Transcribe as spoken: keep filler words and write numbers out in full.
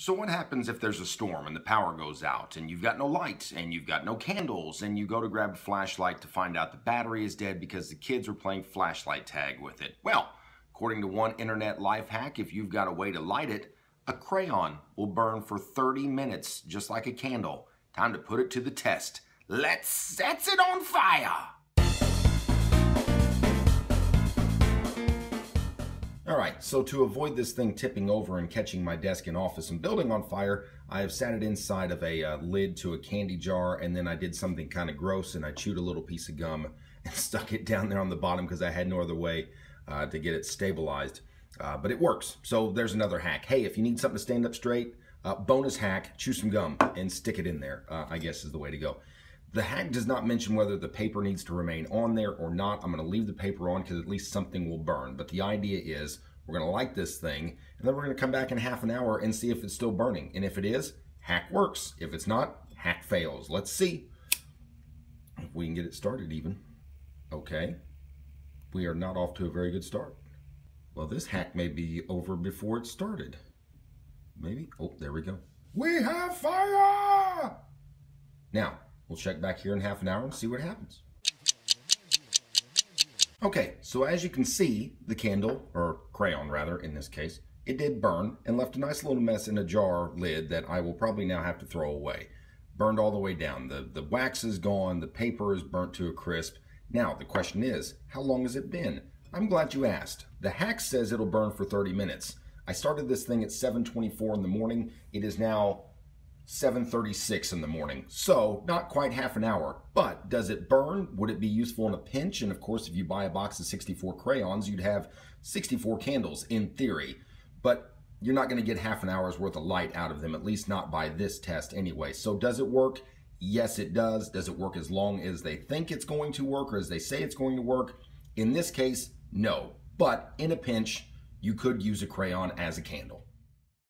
So what happens if there's a storm and the power goes out and you've got no lights and you've got no candles and you go to grab a flashlight to find out the battery is dead because the kids were playing flashlight tag with it? Well, according to one internet life hack, if you've got a way to light it, a crayon will burn for thirty minutes just like a candle. Time to put it to the test. Let's set it on fire! All right, so to avoid this thing tipping over and catching my desk and office and building on fire, I have sat it inside of a uh, lid to a candy jar, and then I did something kind of gross and I chewed a little piece of gum and stuck it down there on the bottom because I had no other way uh, to get it stabilized. Uh, but it works, so there's another hack. Hey, if you need something to stand up straight, uh, bonus hack, chew some gum and stick it in there, uh, I guess is the way to go. The hack does not mention whether the paper needs to remain on there or not. I'm going to leave the paper on because at least something will burn. But the idea is we're going to light this thing, and then we're going to come back in half an hour and see if it's still burning. And if it is, hack works. If it's not, hack fails. Let's see if we can get it started even. Okay. We are not off to a very good start. Well, this hack may be over before it started. Maybe. Oh, there we go. We have fire! Now, we'll check back here in half an hour and see what happens. Okay, so as you can see, the candle, or crayon rather in this case, it did burn and left a nice little mess in a jar lid that I will probably now have to throw away. Burned all the way down. The, the wax is gone, the paper is burnt to a crisp. Now, the question is, how long has it been? I'm glad you asked. The hack says it'll burn for thirty minutes. I started this thing at seven twenty-four in the morning. It is now seven thirty-six in the morning, so not quite half an hour. But does it burn? Would it be useful in a pinch? And of course, if you buy a box of sixty-four crayons, you'd have sixty-four candles in theory, but you're not going to get half an hour's worth of light out of them, at least not by this test anyway. So does it work? Yes, it does. Does it work as long as they think it's going to work or as they say it's going to work? In this case, no. But in a pinch, you could use a crayon as a candle.